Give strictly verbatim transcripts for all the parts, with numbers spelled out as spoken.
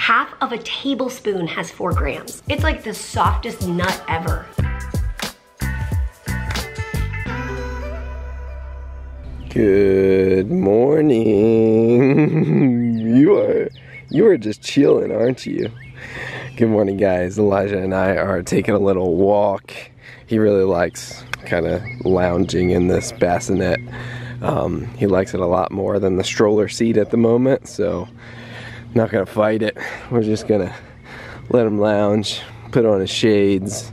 half of a tablespoon has four grams. It's like the softest nut ever. Good morning. You are you are just chilling, aren't you? Good morning, guys. Elijah and I are taking a little walk. He really likes kind of lounging in this bassinet. Um, he likes it a lot more than the stroller seat at the moment, so not gonna fight it. We're just gonna let him lounge, put on his shades.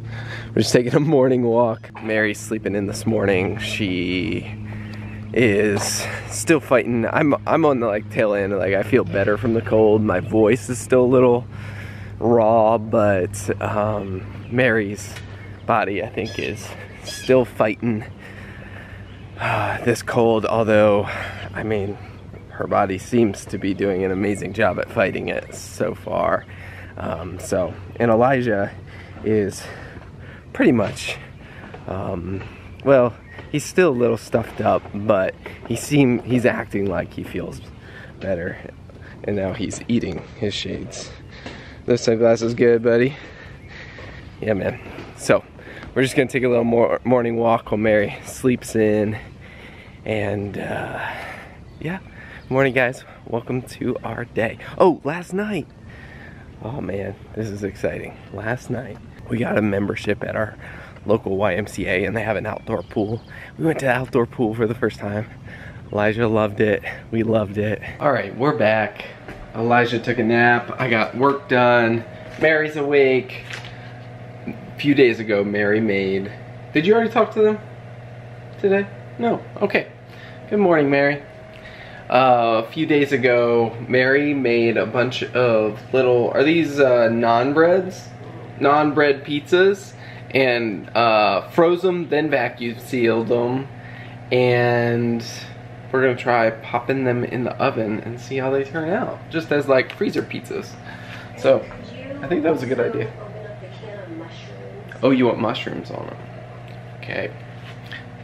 We're just taking a morning walk. Mary's sleeping in this morning. She is still fighting. I'm I'm on the like tail end. Like, I feel better from the cold. My voice is still a little raw, but um, Mary's body, I think, is still fighting uh, this cold. Although, I mean, her body seems to be doing an amazing job at fighting it so far. Um, so, and Elijah is pretty much um, well. He's still a little stuffed up, but he seem he's acting like he feels better. And now he's eating his shades. Those sunglasses good, buddy? Yeah, man. So we're just gonna take a little more morning walk while Mary sleeps in. And uh, yeah, morning, guys. Welcome to our day. Oh, last night. Oh man, this is exciting. Last night we got a membership at our local Y M C A, and they have an outdoor pool. We went to the outdoor pool for the first time. Elijah loved it. We loved it. All right, we're back. Elijah took a nap. I got work done. Mary's awake. A few days ago, Mary made... Did you already talk to them today? No. Okay. Good morning, Mary. Uh, a few days ago, Mary made a bunch of little... Are these uh, non breads? Non bread pizzas? And uh, froze them, then vacuum sealed them, and we're gonna try popping them in the oven and see how they turn out, just as like freezer pizzas. So I think that was a good idea. Oh, you want mushrooms on them? Okay,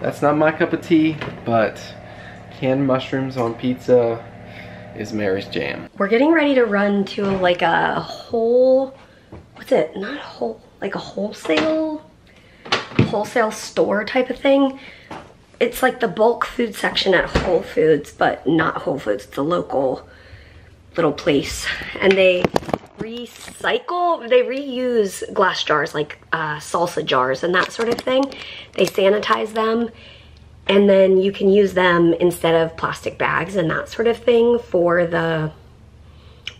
that's not my cup of tea, but canned mushrooms on pizza is Mary's jam. We're getting ready to run to like a whole, what's it? Not a whole. Like a wholesale, wholesale store type of thing. It's like the bulk food section at Whole Foods, but not Whole Foods, it's a local little place. And they recycle, they reuse glass jars, like uh, salsa jars and that sort of thing. They sanitize them, and then you can use them instead of plastic bags and that sort of thing for the,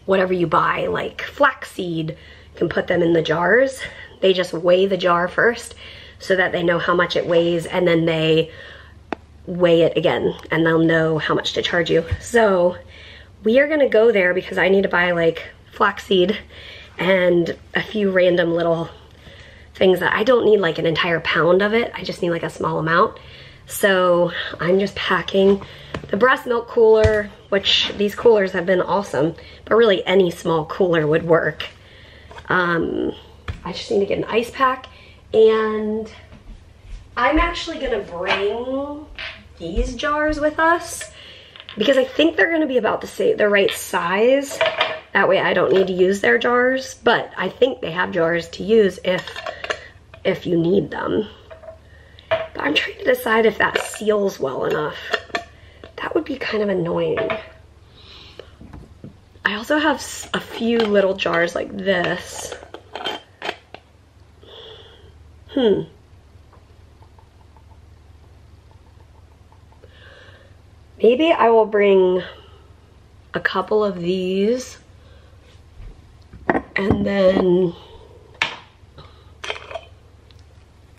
whatever you buy, like flaxseed. You can put them in the jars. They just weigh the jar first so that they know how much it weighs, and then they weigh it again and they'll know how much to charge you. So we are gonna go there because I need to buy like flaxseed and a few random little things that I don't need like an entire pound of it. I just need like a small amount. So I'm just packing the breast milk cooler, which these coolers have been awesome, but really any small cooler would work. Um, I just need to get an ice pack, and I'm actually gonna bring these jars with us because I think they're gonna be about the same, the right size. That way I don't need to use their jars, but I think they have jars to use if, if you need them. But I'm trying to decide if that seals well enough. That would be kind of annoying. I also have a few little jars like this. Hmm. Maybe I will bring a couple of these, and then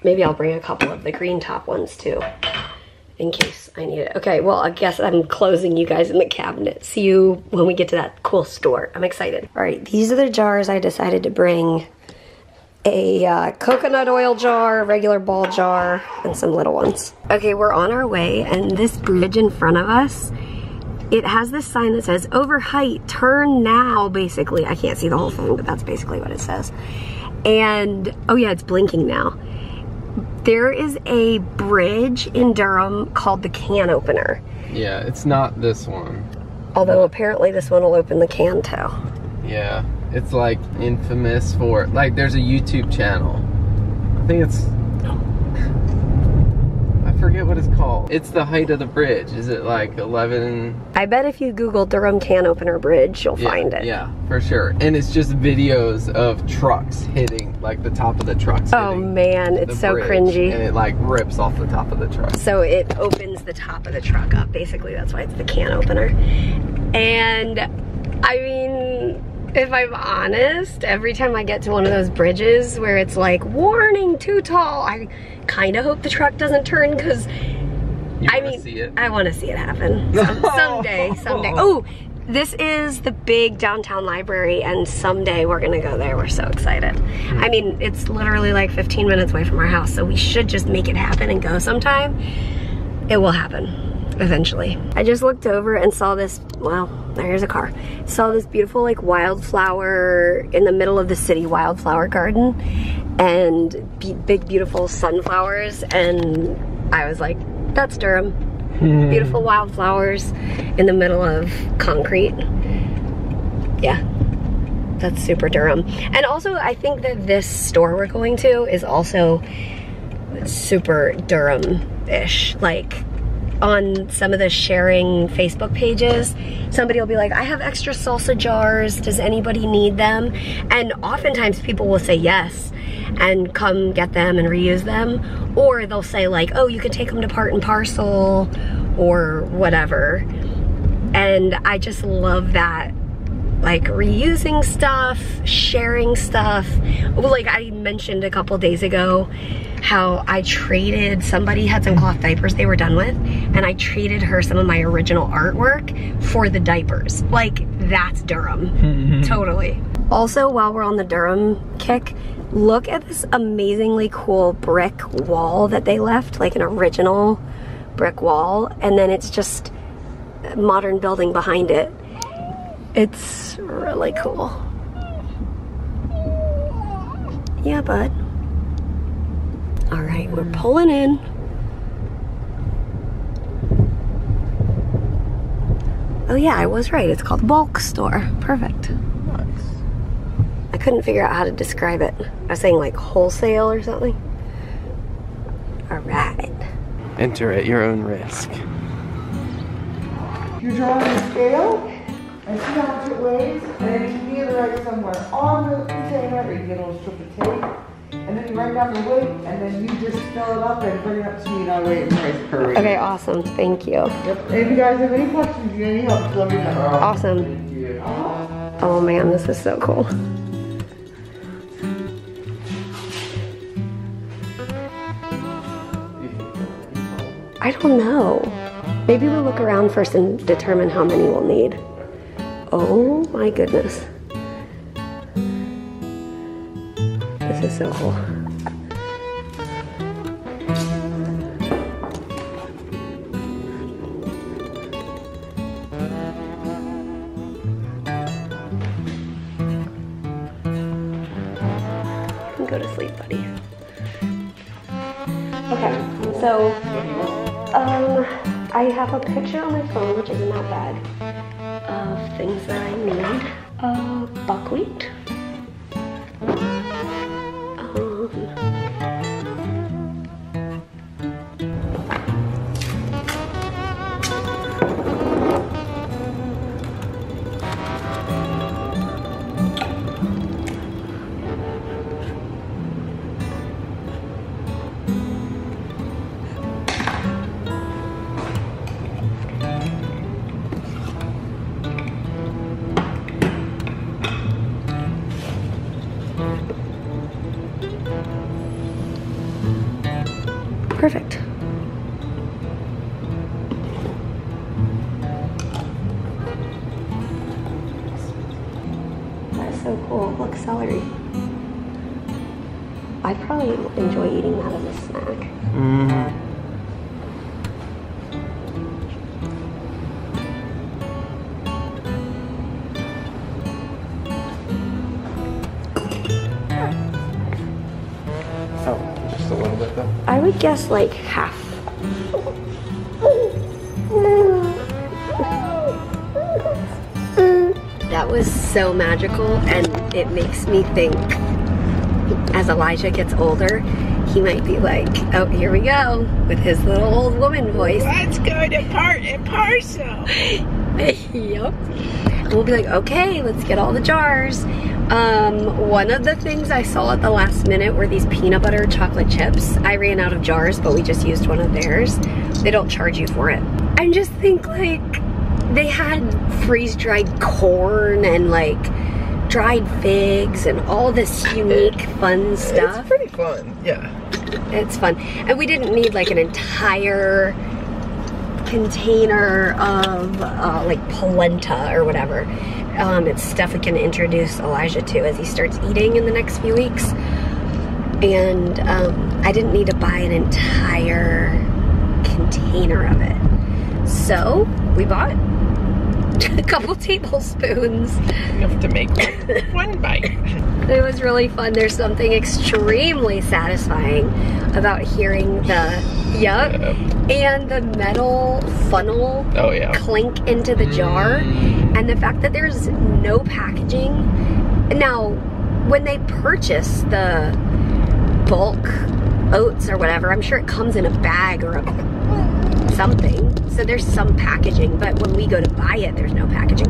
maybe I'll bring a couple of the green top ones too, in case I need it. Okay, well, I guess I'm closing you guys in the cabinet. See you when we get to that cool store. I'm excited. All right, these are the jars I decided to bring. A uh, coconut oil jar, a regular ball jar, and some little ones. Okay, we're on our way, and this bridge in front of us, it has this sign that says, over height, turn now, basically. I can't see the whole thing, but that's basically what it says. And, oh yeah, it's blinking now. There is a bridge in Durham called the Can Opener. Yeah, it's not this one. Although apparently this one will open the can toe. Yeah, it's like infamous for, like there's a YouTube channel. I think it's, I forget what it's called. It's the height of the bridge. Is it like eleven? I bet if you Google Durham can opener bridge, you'll yeah, find it. Yeah, for sure. And it's just videos of trucks hitting, like the top of the trucks. Oh man, it's so cringy. And it like rips off the top of the truck. So it opens the top of the truck up. Basically, that's why it's the can opener. And I mean, if I'm honest, every time I get to one of those bridges where it's like, warning, too tall, I kind of hope the truck doesn't turn because, I mean, see it. I want to see it happen. Some, someday, someday. Oh, this is the big downtown library, and someday we're going to go there. We're so excited. Mm. I mean, it's literally like fifteen minutes away from our house, so we should just make it happen and go sometime. It will happen. Eventually. I just looked over and saw this, well, there's a car. Saw this beautiful like wildflower in the middle of the city wildflower garden and be big beautiful sunflowers, and I was like, that's Durham. Hmm. Beautiful wildflowers in the middle of concrete. Yeah, that's super Durham. And also I think that this store we're going to is also super Durham-ish. Like, on some of the sharing Facebook pages, somebody will be like, I have extra salsa jars, does anybody need them? And oftentimes people will say yes and come get them and reuse them, or they'll say like, oh, you can take them to Part and Parcel or whatever. And I just love that, like reusing stuff, sharing stuff. Like I mentioned a couple days ago how I traded, somebody had some cloth diapers they were done with, and I traded her some of my original artwork for the diapers. Like, that's Durham, mm-hmm. Totally. Also, while we're on the Durham kick, look at this amazingly cool brick wall that they left, like an original brick wall, and then it's just a modern building behind it. It's really cool. Yeah, bud. All right, we're pulling in. Oh yeah, I was right. It's called the Bulk Store. Perfect. Nice. I couldn't figure out how to describe it. I was saying like wholesale or something. All right. Enter at your own risk. You're drawing a scale? And see how much it weighs, and then you either write somewhere on the container, or you get a little strip of tape, and then you write down the weight, and then you just fill it up and bring it up to me, and I'll weigh it price per weight. Okay, awesome. Thank you. Yep. If you guys have any questions, you need any help, let me know. Awesome. Thank you. Oh man, this is so cool. I don't know. Maybe we'll look around first and determine how many we'll need. Oh my goodness. This is so cool. Go to sleep, buddy. Okay, so um, I have a picture on my phone, which is in that bag, of things that I need. Uh, buckwheat. Perfect. That's so cool. Look, celery. I probably enjoy eating that as a snack. Mm-hmm. Oh. Just a little bit though? I would guess like half. That was so magical, and it makes me think as Elijah gets older, he might be like, oh, here we go, with his little old woman voice. Let's go to Part and Parcel. Yep. And we'll be like, okay, let's get all the jars. Um, one of the things I saw at the last minute were these peanut butter chocolate chips. I ran out of jars, but we just used one of theirs. They don't charge you for it. I just think, like, they had freeze-dried corn and, like, dried figs and all this unique fun stuff. It's pretty fun, yeah. It's fun. And we didn't need like an entire container of uh, like polenta or whatever. Um, it's stuff we can introduce Elijah to as he starts eating in the next few weeks. And um, I didn't need to buy an entire container of it. So we bought a couple tablespoons. Enough to make one, one bite. It was really fun. There's something extremely satisfying about hearing the, yup, yep. and the metal funnel oh, yeah. clink into the jar. Mm. And the fact that there's no packaging. Now, when they purchase the bulk oats or whatever, I'm sure it comes in a bag or a something, so there's some packaging, but when we go to buy it, there's no packaging.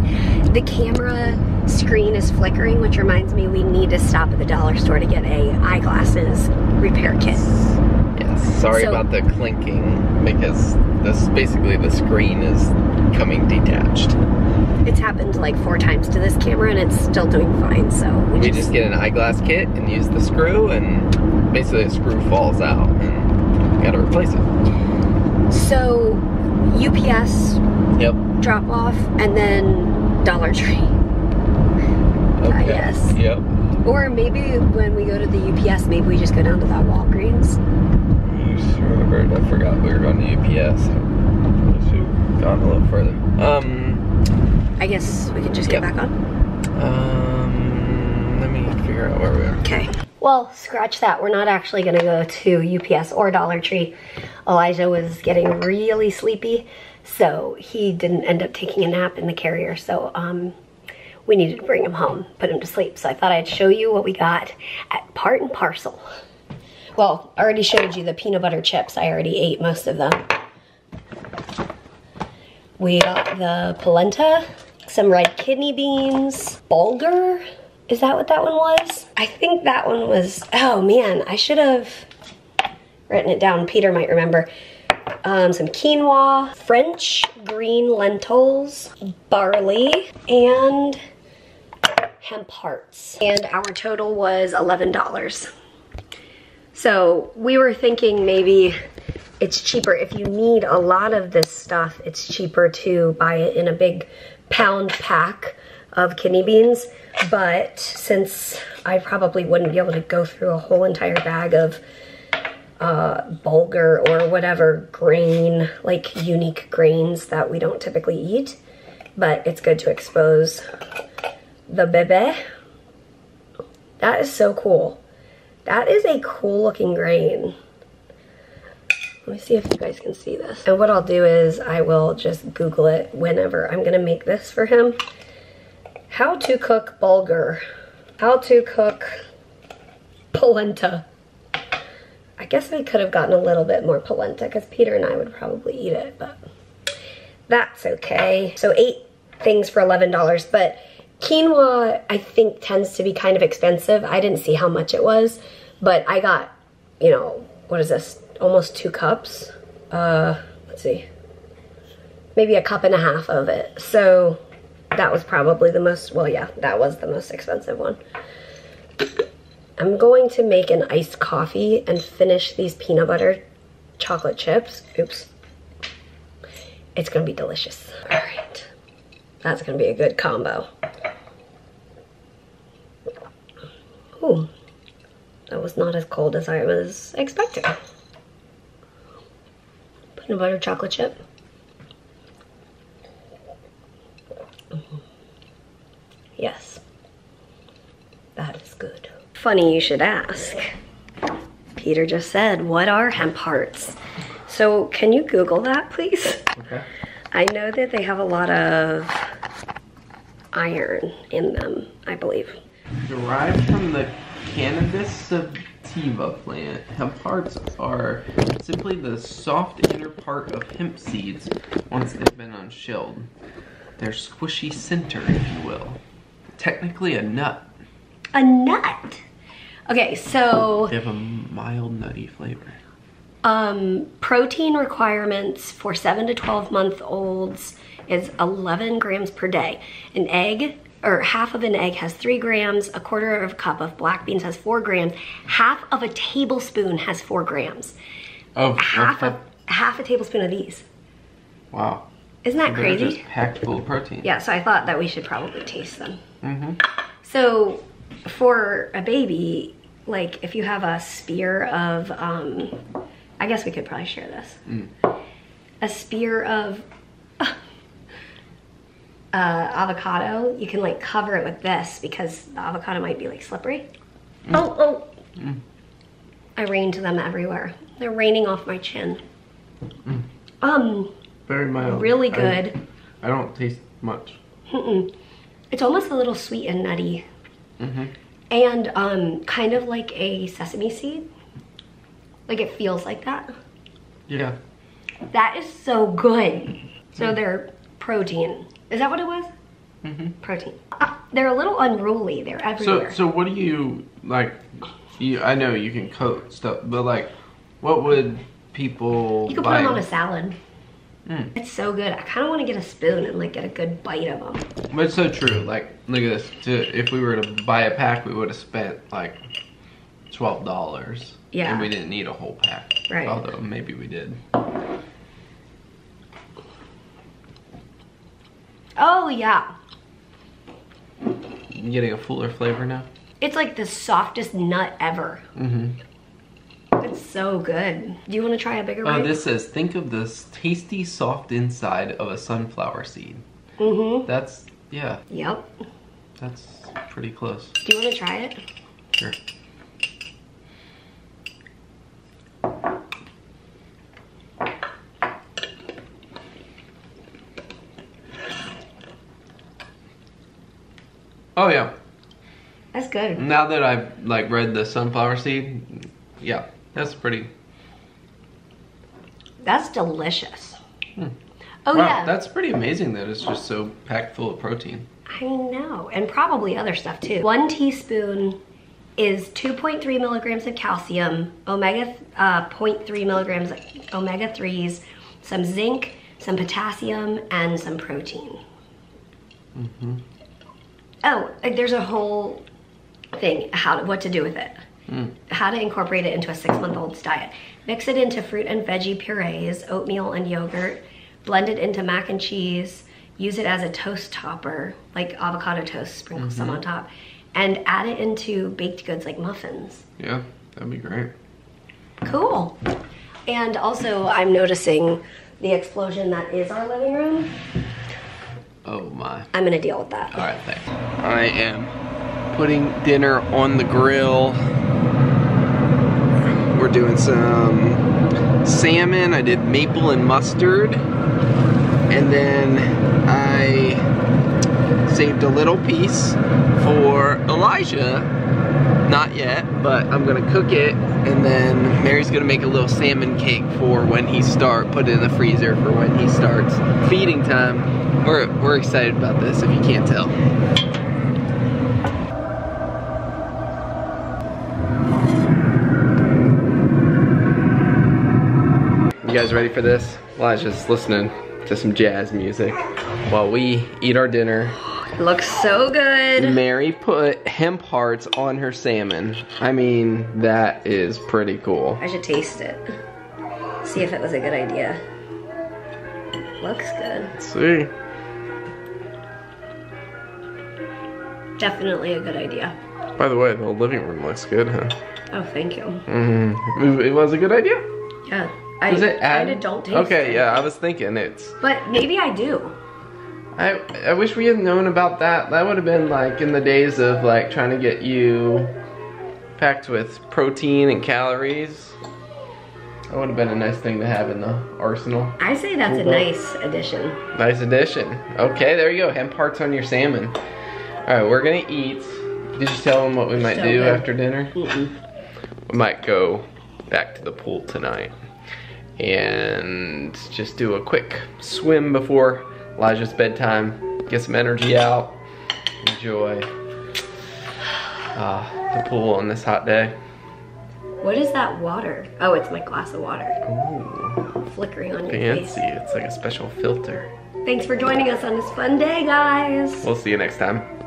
The camera screen is flickering, which reminds me we need to stop at the dollar store to get a eyeglasses repair kit. Yes, sorry so, about the clinking, because this basically the screen is coming detached. It's happened like four times to this camera and it's still doing fine, so we, we just, just get an eyeglass kit and use the screw, and basically the screw falls out and gotta replace it. So, U P S, yep. drop off, and then Dollar Tree, okay. I guess. Yep. Or maybe when we go to the U P S, maybe we just go down to that Walgreens. Sure, I forgot we were going to U P S. I should have gone a little further. Um, I guess we could just yep. get back on. Um, let me figure out where we are. Okay. Well, scratch that. We're not actually going to go to U P S or Dollar Tree. Elijah was getting really sleepy, so he didn't end up taking a nap in the carrier. So um, we needed to bring him home, put him to sleep. So I thought I'd show you what we got at Part and Parcel. Well, I already showed you the peanut butter chips. I already ate most of them. We got the polenta, some red kidney beans, bulgur. Is that what that one was? I think that one was, oh man, I should have written it down. Peter might remember. Um, some quinoa, French green lentils, barley, and hemp hearts. And our total was eleven dollars. So we were thinking maybe it's cheaper. If you need a lot of this stuff, it's cheaper to buy it in a big pound pack of kidney beans, but since I probably wouldn't be able to go through a whole entire bag of uh, bulgur or whatever grain, like unique grains that we don't typically eat, but it's good to expose the bebe. That is so cool. That is a cool looking grain. Let me see if you guys can see this. And what I'll do is I will just Google it whenever. I'm gonna make this for him. How to cook bulgur. How to cook polenta. I guess I could have gotten a little bit more polenta because Peter and I would probably eat it, but that's okay. So eight things for eleven dollars, but quinoa I think tends to be kind of expensive. I didn't see how much it was, but I got, you know, what is this? Almost two cups. Uh, let's see. Maybe a cup and a half of it. So that was probably the most, well, yeah, that was the most expensive one. I'm going to make an iced coffee and finish these peanut butter chocolate chips. Oops. It's going to be delicious. All right. That's going to be a good combo. Ooh. That was not as cold as I was expecting. Peanut butter chocolate chip. Yes, that is good. Funny you should ask. Peter just said, what are hemp hearts? So can you Google that, please? Okay. I know that they have a lot of iron in them, I believe. Derived from the cannabis sativa plant, hemp hearts are simply the soft inner part of hemp seeds once they've been unshelled. Their squishy center, if you will. Technically a nut. A nut? Okay, so... They have a mild nutty flavor. Um, protein requirements for seven to twelve month olds is eleven grams per day. An egg, or half of an egg has three grams, a quarter of a cup of black beans has four grams, half of a tablespoon has four grams. Of half of, half a tablespoon of these. Wow. Isn't that crazy? Just packed full of protein. Yeah, so I thought that we should probably taste them. Mm-hmm. So for a baby, like if you have a spear of, um, I guess we could probably share this. Mm. A spear of uh, uh, avocado, you can like cover it with this because the avocado might be like slippery. Mm. Oh, oh. Mm. I rained them everywhere. They're raining off my chin. Mm. Um. Very mild. Really good. I, I don't taste much. Mm-mm. It's almost a little sweet and nutty. Mm-hmm. And um, kind of like a sesame seed. Like it feels like that. Yeah. That is so good. So mm. they're protein. Is that what it was? Mm-hmm. Protein. Uh, they're a little unruly. They're everywhere. So, so what do you, like, you, I know you can coat stuff, but like, what would people You could buy? Put them on a salad. Mm. It's so good. I kind of want to get a spoon and like get a good bite of them. But it's so true. Like, look at this. To, if we were to buy a pack, we would have spent like twelve dollars. Yeah. And we didn't need a whole pack. Right. Although maybe we did. Oh yeah. You getting a fuller flavor now? It's like the softest nut ever. Mm-hmm. It's so good. Do you want to try a bigger one? Oh, ride? This says, think of this tasty, soft inside of a sunflower seed. Mm-hmm. That's, yeah. Yep. That's pretty close. Do you want to try it? Sure. Oh, yeah. That's good. Now that I've, like, read the sunflower seed, yeah. That's pretty. That's delicious. Hmm. Oh wow, yeah. That's pretty amazing that it's just so packed full of protein. I know, and probably other stuff too. One teaspoon is two point three milligrams of calcium, omega uh, zero point three milligrams of omega threes, some zinc, some potassium, and some protein. Mm-hmm. Oh, there's a whole thing, how what to do with it. Mm. How to incorporate it into a six-month-old's diet. Mix it into fruit and veggie purees, oatmeal and yogurt. Blend it into mac and cheese. Use it as a toast topper, like avocado toast, sprinkle mm-hmm. some on top. And add it into baked goods like muffins. Yeah, that'd be great. Cool. And also, I'm noticing the explosion that is our living room. Oh my. I'm gonna deal with that. All right, thanks. I am putting dinner on the grill. We're doing some salmon. I did maple and mustard. And then I saved a little piece for Elijah. Not yet, but I'm gonna cook it. And then Mary's gonna make a little salmon cake for when he starts, put it in the freezer for when he starts feeding time. We're, we're excited about this, if you can't tell. You guys ready for this? Elijah's listening to some jazz music while we eat our dinner. It looks so good. Mary put hemp hearts on her salmon. I mean, that is pretty cool. I should taste it. See if it was a good idea. Looks good. Let's see. Definitely a good idea. By the way, the living room looks good, huh? Oh, thank you. Mm-hmm. It was a good idea? Yeah. Does I, it add? I don't taste okay, it. Yeah, I was thinking it's... But maybe I do. I, I wish we had known about that. That would have been like in the days of like trying to get you packed with protein and calories. I That would have been a nice thing to have in the arsenal. I say that's a nice addition. Nice addition. Okay, there you go. Hemp hearts on your salmon. All right, we're gonna eat. Did you tell them what we might so do good. after dinner? Mm-mm. We might go back to the pool tonight and just do a quick swim before Elijah's bedtime. Get some energy out. Enjoy uh, the pool on this hot day. What is that water? Oh, it's my glass of water. Ooh. Flickering on your face. Fancy. It's like a special filter. Thanks for joining us on this fun day, guys. We'll see you next time.